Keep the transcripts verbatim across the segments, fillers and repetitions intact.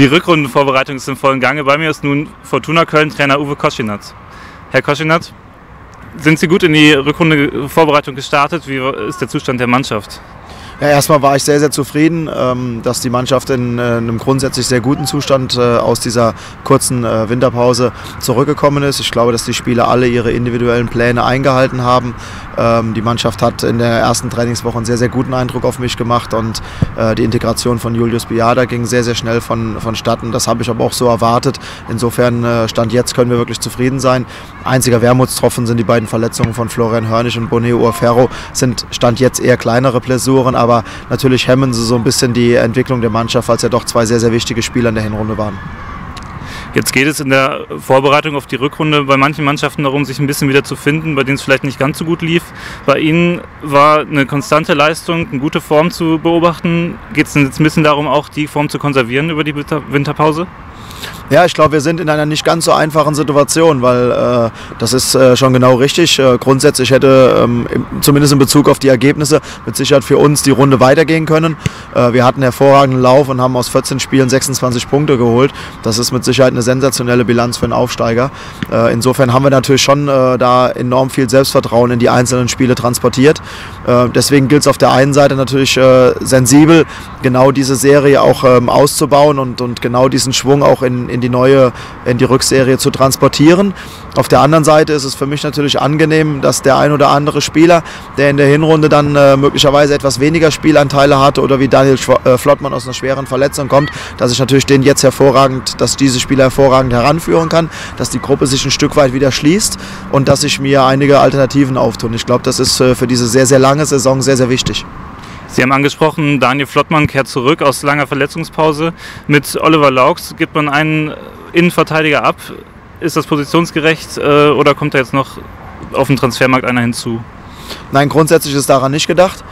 Die Rückrundenvorbereitung ist im vollen Gange. Bei mir ist nun Fortuna Köln-Trainer Uwe Koschinat. Herr Koschinat, sind Sie gut in die Rückrundenvorbereitung gestartet? Wie ist der Zustand der Mannschaft? Ja, erstmal war ich sehr, sehr zufrieden, dass die Mannschaft in einem grundsätzlich sehr guten Zustand aus dieser kurzen Winterpause zurückgekommen ist. Ich glaube, dass die Spieler alle ihre individuellen Pläne eingehalten haben. Die Mannschaft hat in der ersten Trainingswoche einen sehr, sehr guten Eindruck auf mich gemacht und die Integration von Julius Biada ging sehr, sehr schnell von, vonstatten. Das habe ich aber auch so erwartet. Insofern, Stand jetzt, können wir wirklich zufrieden sein. Einziger Wermutstropfen sind die beiden Verletzungen von Florian Hörnig und Boné Oferro. Sind Stand jetzt eher kleinere Blessuren, aber Aber natürlich hemmen sie so ein bisschen die Entwicklung der Mannschaft, weil es ja doch zwei sehr, sehr wichtige Spieler in der Hinrunde waren. Jetzt geht es in der Vorbereitung auf die Rückrunde bei manchen Mannschaften darum, sich ein bisschen wieder zu finden, bei denen es vielleicht nicht ganz so gut lief. Bei Ihnen war eine konstante Leistung, eine gute Form zu beobachten. Geht es denn jetzt ein bisschen darum, auch die Form zu konservieren über die Winterpause? Ja, ich glaube, wir sind in einer nicht ganz so einfachen Situation, weil äh, das ist äh, schon genau richtig. Äh, grundsätzlich hätte, ähm, im, zumindest in Bezug auf die Ergebnisse, mit Sicherheit für uns die Runde weitergehen können. Äh, wir hatten einen hervorragenden Lauf und haben aus vierzehn Spielen sechsundzwanzig Punkte geholt. Das ist mit Sicherheit eine sensationelle Bilanz für einen Aufsteiger. Äh, insofern haben wir natürlich schon äh, da enorm viel Selbstvertrauen in die einzelnen Spiele transportiert. Äh, deswegen gilt es auf der einen Seite natürlich äh, sensibel, genau diese Serie auch ähm, auszubauen und, und genau diesen Schwung auch in, in die neue, in die Rückserie zu transportieren. Auf der anderen Seite ist es für mich natürlich angenehm, dass der ein oder andere Spieler, der in der Hinrunde dann äh, möglicherweise etwas weniger Spielanteile hatte oder wie Daniel Flottmann aus einer schweren Verletzung kommt, dass ich natürlich den jetzt hervorragend, dass diese Spieler hervorragend heranführen kann, dass die Gruppe sich ein Stück weit wieder schließt und dass sich mir einige Alternativen auftun. Ich glaube, das ist äh, für diese sehr, sehr lange Saison sehr, sehr wichtig. Sie haben angesprochen, Daniel Flottmann kehrt zurück aus langer Verletzungspause. Mit Oliver Laux gibt man einen Innenverteidiger ab. Ist das positionsgerecht oder kommt da jetzt noch auf dem Transfermarkt einer hinzu? Nein, grundsätzlich ist daran nicht gedacht.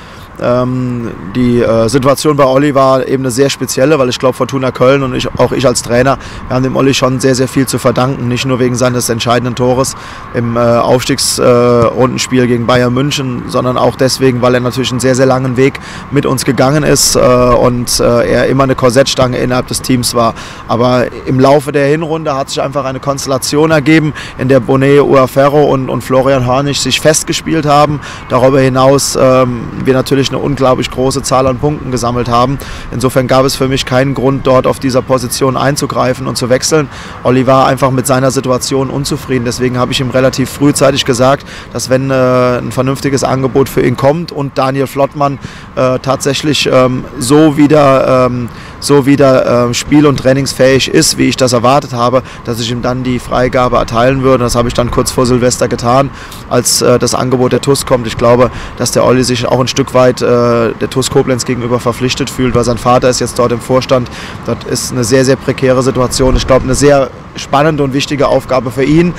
Die Situation bei Olli war eben eine sehr spezielle, weil ich glaube, Fortuna Köln und ich, auch ich als Trainer, wir haben dem Olli schon sehr, sehr viel zu verdanken. Nicht nur wegen seines entscheidenden Tores im Aufstiegsrundenspiel gegen Bayern München, sondern auch deswegen, weil er natürlich einen sehr, sehr langen Weg mit uns gegangen ist und er immer eine Korsettstange innerhalb des Teams war. Aber im Laufe der Hinrunde hat sich einfach eine Konstellation ergeben, in der Boné Oferro und, und Florian Hörnig sich festgespielt haben. Darüber hinaus wir natürlich eine unglaublich große Zahl an Punkten gesammelt haben. Insofern gab es für mich keinen Grund, dort auf dieser Position einzugreifen und zu wechseln. Olli war einfach mit seiner Situation unzufrieden. Deswegen habe ich ihm relativ frühzeitig gesagt, dass wenn äh, ein vernünftiges Angebot für ihn kommt und Daniel Flottmann äh, tatsächlich ähm, so wieder, ähm, so wieder äh, spiel- und trainingsfähig ist, wie ich das erwartet habe, dass ich ihm dann die Freigabe erteilen würde. Das habe ich dann kurz vor Silvester getan, als äh, das Angebot der T U S kommt. Ich glaube, dass der Olli sich auch ein Stück weit der T U S Koblenz gegenüber verpflichtet fühlt, weil sein Vater ist jetzt dort im Vorstand. Das ist eine sehr, sehr prekäre Situation. Ich glaube, eine sehr spannende und wichtige Aufgabe für ihn.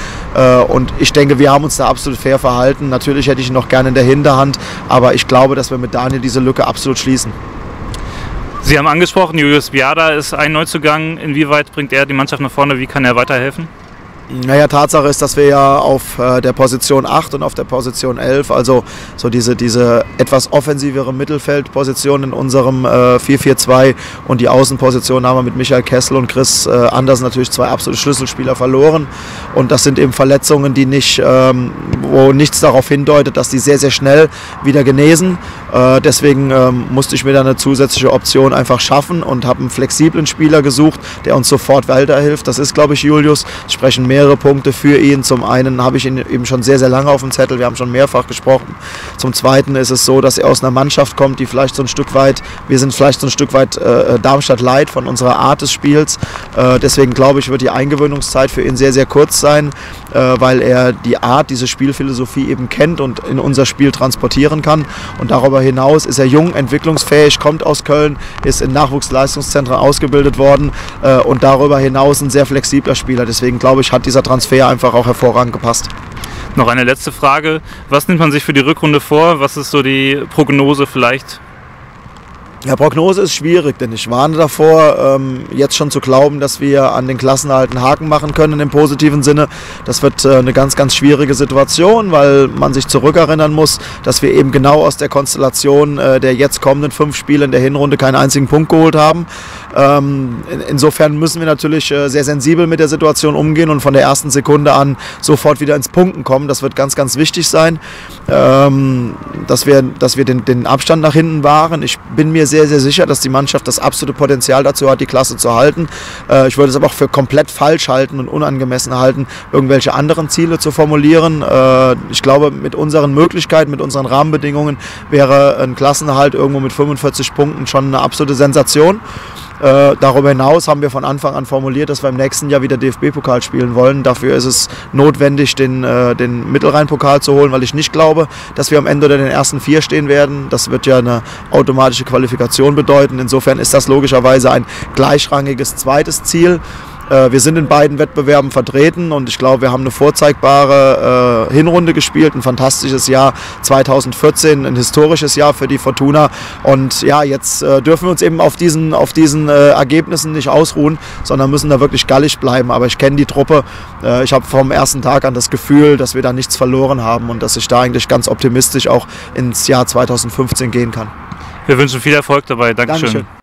Und ich denke, wir haben uns da absolut fair verhalten. Natürlich hätte ich ihn noch gerne in der Hinterhand, aber ich glaube, dass wir mit Daniel diese Lücke absolut schließen. Sie haben angesprochen, Julius Biada ist ein Neuzugang. Inwieweit bringt er die Mannschaft nach vorne? Wie kann er weiterhelfen? Naja, Tatsache ist, dass wir ja auf äh, der Position acht und auf der Position elf, also so diese, diese etwas offensivere Mittelfeldposition in unserem äh, vier vier zwei und die Außenposition haben wir mit Michael Kessel und Chris äh, Andersen natürlich zwei absolute Schlüsselspieler verloren. Und das sind eben Verletzungen, die nicht, ähm, wo nichts darauf hindeutet, dass die sehr, sehr schnell wieder genesen. Äh, deswegen ähm, musste ich mir da eine zusätzliche Option einfach schaffen und habe einen flexiblen Spieler gesucht, der uns sofort weiterhilft. Das ist, glaube ich, Julius. Sprechen mehr mehrere Punkte für ihn. Zum einen habe ich ihn eben schon sehr, sehr lange auf dem Zettel, wir haben schon mehrfach gesprochen. Zum zweiten ist es so, dass er aus einer Mannschaft kommt, die vielleicht so ein Stück weit, wir sind vielleicht so ein Stück weit äh, Darmstadt light von unserer Art des Spiels. Äh, deswegen glaube ich, wird die Eingewöhnungszeit für ihn sehr, sehr kurz sein, äh, weil er die Art, diese Spielphilosophie eben kennt und in unser Spiel transportieren kann. Und darüber hinaus ist er jung, entwicklungsfähig, kommt aus Köln, ist in Nachwuchsleistungszentren ausgebildet worden äh, und darüber hinaus ein sehr flexibler Spieler. Deswegen glaube ich, hat die dieser Transfer einfach auch hervorragend gepasst. Noch eine letzte Frage. Was nimmt man sich für die Rückrunde vor? Was ist so die Prognose vielleicht? Ja, Prognose ist schwierig, denn ich warne davor, ähm, jetzt schon zu glauben, dass wir an den Klassenerhalt einen Haken machen können im positiven Sinne. Das wird äh, eine ganz, ganz schwierige Situation, weil man sich zurückerinnern muss, dass wir eben genau aus der Konstellation äh, der jetzt kommenden fünf Spiele in der Hinrunde keinen einzigen Punkt geholt haben. Ähm, in, insofern müssen wir natürlich äh, sehr sensibel mit der Situation umgehen und von der ersten Sekunde an sofort wieder ins Punkten kommen. Das wird ganz, ganz wichtig sein, ähm, dass wir, dass wir den, den Abstand nach hinten wahren. Ich bin mir sehr, sehr sicher, dass die Mannschaft das absolute Potenzial dazu hat, die Klasse zu halten. Ich würde es aber auch für komplett falsch halten und unangemessen halten, irgendwelche anderen Ziele zu formulieren. Ich glaube, mit unseren Möglichkeiten, mit unseren Rahmenbedingungen wäre ein Klassenerhalt irgendwo mit fünfundvierzig Punkten schon eine absolute Sensation. Äh, darüber hinaus haben wir von Anfang an formuliert, dass wir im nächsten Jahr wieder D F B-Pokal spielen wollen. Dafür ist es notwendig, den, äh, den Mittelrhein-Pokal zu holen, weil ich nicht glaube, dass wir am Ende unter den ersten vier stehen werden. Das wird ja eine automatische Qualifikation bedeuten. Insofern ist das logischerweise ein gleichrangiges zweites Ziel. Wir sind in beiden Wettbewerben vertreten und ich glaube, wir haben eine vorzeigbare äh, Hinrunde gespielt, ein fantastisches Jahr zweitausendvierzehn, ein historisches Jahr für die Fortuna. Und ja, jetzt äh, dürfen wir uns eben auf diesen, auf diesen äh, Ergebnissen nicht ausruhen, sondern müssen da wirklich gallig bleiben. Aber ich kenne die Truppe, äh, ich habe vom ersten Tag an das Gefühl, dass wir da nichts verloren haben und dass ich da eigentlich ganz optimistisch auch ins Jahr zweitausendfünfzehn gehen kann. Wir wünschen viel Erfolg dabei. Dankeschön. Dankeschön.